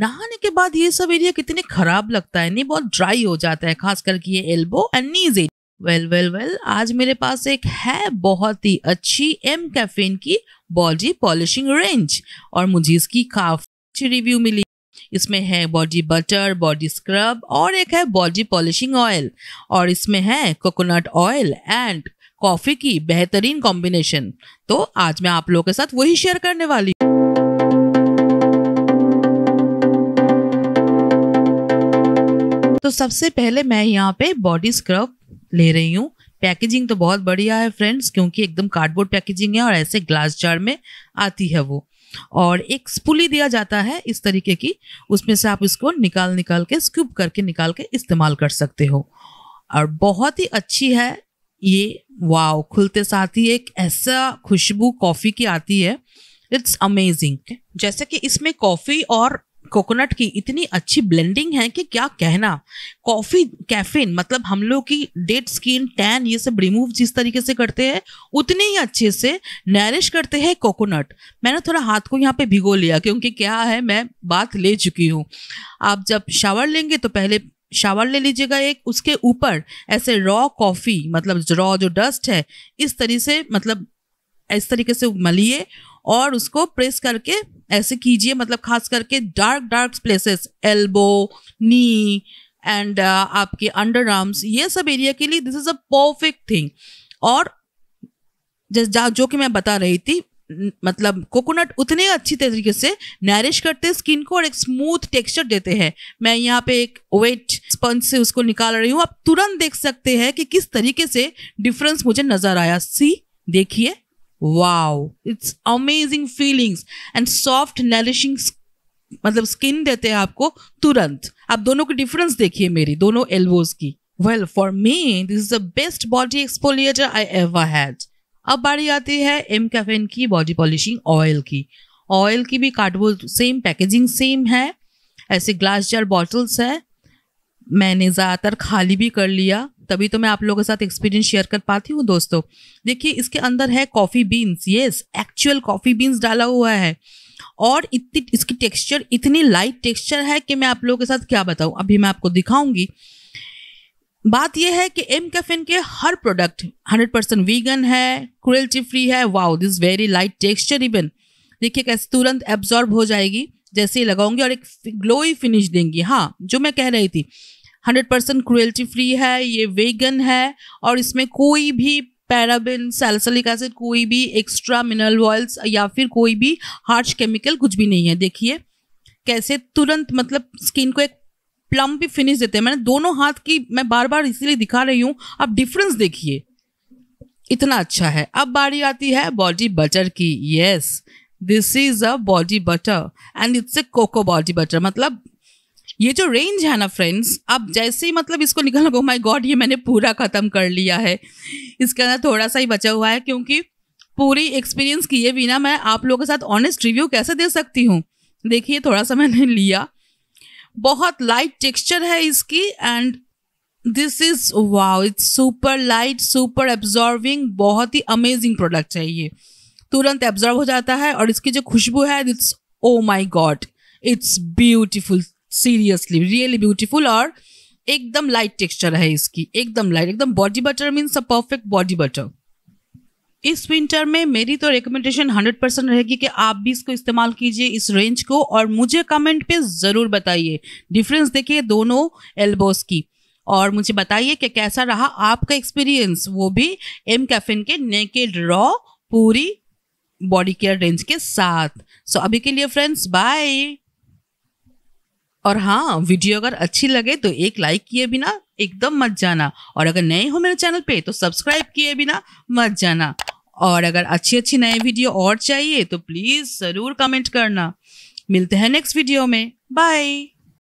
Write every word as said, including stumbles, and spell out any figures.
नहाने के बाद ये सब एरिया कितने खराब लगता है, नहीं, बहुत ड्राई हो जाता है, खास करके ये elbow and knees area. Well well well आज मेरे पास एक है बहुत ही अच्छी एम कैफीन की बॉडी पॉलिशिंग रेंज और मुझे इसकी काफी अच्छी रिव्यू मिली। इसमें है बॉडी बटर, बॉडी स्क्रब और एक है बॉडी पॉलिशिंग ऑयल और इसमें है कोकोनट ऑयल एंड कॉफी की बेहतरीन कॉम्बिनेशन। तो आज मैं आप लोगों के साथ वही शेयर करने वाली हूँ। तो सबसे पहले मैं यहाँ पे बॉडी स्क्रब ले रही हूँ। पैकेजिंग तो बहुत बढ़िया है फ्रेंड्स, क्योंकि एकदम कार्डबोर्ड पैकेजिंग है और ऐसे ग्लास जार में आती है वो, और एक स्पूली दिया जाता है इस तरीके की, उसमें से आप इसको निकाल निकाल के स्कूप करके निकाल के इस्तेमाल कर सकते हो और बहुत ही अच्छी है ये। वाओ, खुलते साथ ही एक ऐसा खुशबू कॉफ़ी की आती है, इट्स अमेजिंग। जैसे कि इसमें कॉफ़ी और कोकोनट की इतनी अच्छी ब्लेंडिंग है कि क्या कहना। कॉफी कैफीन मतलब हम लोग की डेड स्किन, टैन, ये सब रिमूव जिस तरीके से करते हैं उतने ही अच्छे से नरिश करते हैं कोकोनट। मैंने थोड़ा हाथ को यहाँ पे भिगो लिया क्योंकि क्या है, मैं बात ले चुकी हूँ। आप जब शावर लेंगे तो पहले शावर ले लीजिएगा एक, उसके ऊपर ऐसे रॉ कॉफ़ी मतलब रॉ जो डस्ट है इस तरीके से, मतलब इस तरीके से मलिए और उसको प्रेस करके ऐसे कीजिए, मतलब खास करके dark dark places, elbow, knee and uh, आपके अंडर आर्म्स, ये सब एरिया के लिए this is a perfect thing. और जैसे जो कि मैं बता रही थी, मतलब कोकोनट उतने अच्छी तरीके से नरिश करते हैं स्किन को और एक स्मूथ टेक्सचर देते हैं। मैं यहाँ पे एक वेट स्पंज से उसको निकाल रही हूँ। आप तुरंत देख सकते हैं कि किस तरीके से डिफरेंस मुझे नजर आया। सी देखिए, wow, it's amazing feelings and soft nourishing, मतलब स्किन देते हैं आपको तुरंत। आप दोनों की डिफरेंस देखिए मेरी, दोनों एल्बोज की। Well for me this is the best body exfoliator I ever had. अब बारी आती है एम कैफीन की बॉडी पॉलिशिंग ऑयल की। ऑयल की भी कार्डबोर्ड सेम, पैकेजिंग सेम है, ऐसे ग्लास जार बॉटल्स है। मैंने ज़्यादातर खाली भी कर लिया, तभी तो मैं आप लोगों के साथ एक्सपीरियंस शेयर कर पाती हूँ। दोस्तों देखिए, इसके अंदर है coffee beans, yes actual coffee beans डाला हुआ है और इतनी इसकी टेक्सचर इतनी लाइट टेक्सचर है कि मैं आप लोगों के साथ क्या बताऊँ, अभी मैं आपको दिखाऊंगी। बात यह है कि एम कैफीन के हर प्रोडक्ट हंड्रेड परसेंट वीगन है, क्रुएल्टी फ्री है। Wow, this very light texture, even देखिए कैसे तुरंत एब्जॉर्ब हो जाएगी जैसे ही लगाऊंगी और एक ग्लोई फिनिश देंगी। हाँ, जो मैं कह रही थी, हंड्रेड परसेंट क्रुएल्टी फ्री है, ये वेगन है और इसमें कोई भी पैराबिन, सैलिसिलिक एसिड, कोई भी एक्स्ट्रा मिनरल ऑयल्स या फिर कोई भी हार्श केमिकल कुछ भी नहीं है। देखिए कैसे तुरंत मतलब स्किन को एक प्लम्पी फिनिश देते हैं। मैंने दोनों हाथ की मैं बार बार इसीलिए दिखा रही हूँ, आप डिफरेंस देखिए, इतना अच्छा है। अब बारी आती है बॉडी बटर की। Yes, this is a body butter and it's a cocoa body butter. मतलब ये जो रेंज है ना फ्रेंड्स, अब जैसे ही मतलब इसको निकाल गो, माय गॉड, ये मैंने पूरा ख़त्म कर लिया है। इसके अंदर थोड़ा सा ही बचा हुआ है क्योंकि पूरी एक्सपीरियंस किए बिना मैं आप लोगों के साथ ऑनेस्ट रिव्यू कैसे दे सकती हूँ। देखिए थोड़ा सा मैंने लिया, बहुत लाइट टेक्सचर है इसकी and this is wow, it's super light, super absorbing, बहुत ही अमेजिंग प्रोडक्ट है ये, तुरंत एब्जॉर्ब हो जाता है। और इसकी जो खुशबू है, it's oh my God, it's beautiful, seriously really beautiful. और एकदम लाइट टेक्सचर है इसकी, एकदम लाइट, एकदम body butter means a perfect body butter. इस विंटर में मेरी तो रिकमेंडेशन हंड्रेड परसेंट रहेगी कि आप भी इसको इस्तेमाल कीजिए, इस रेंज को, और मुझे कमेंट पे ज़रूर बताइए। डिफरेंस देखिए दोनों एल्बोस की और मुझे बताइए कि कैसा रहा आपका एक्सपीरियंस, वो भी एम कैफीन के नेकेड रॉ पूरी बॉडी केयर रेंज के साथ। सो so, अभी के लिए फ्रेंड्स बाय। और हाँ, वीडियो अगर अच्छी लगे तो एक लाइक किए बिना एकदम मत जाना, और अगर नए हो मेरे चैनल पे तो सब्सक्राइब किए बिना मत जाना, और अगर अच्छी अच्छी नए वीडियो और चाहिए तो प्लीज़ ज़रूर कमेंट करना। मिलते हैं नेक्स्ट वीडियो में, बाय।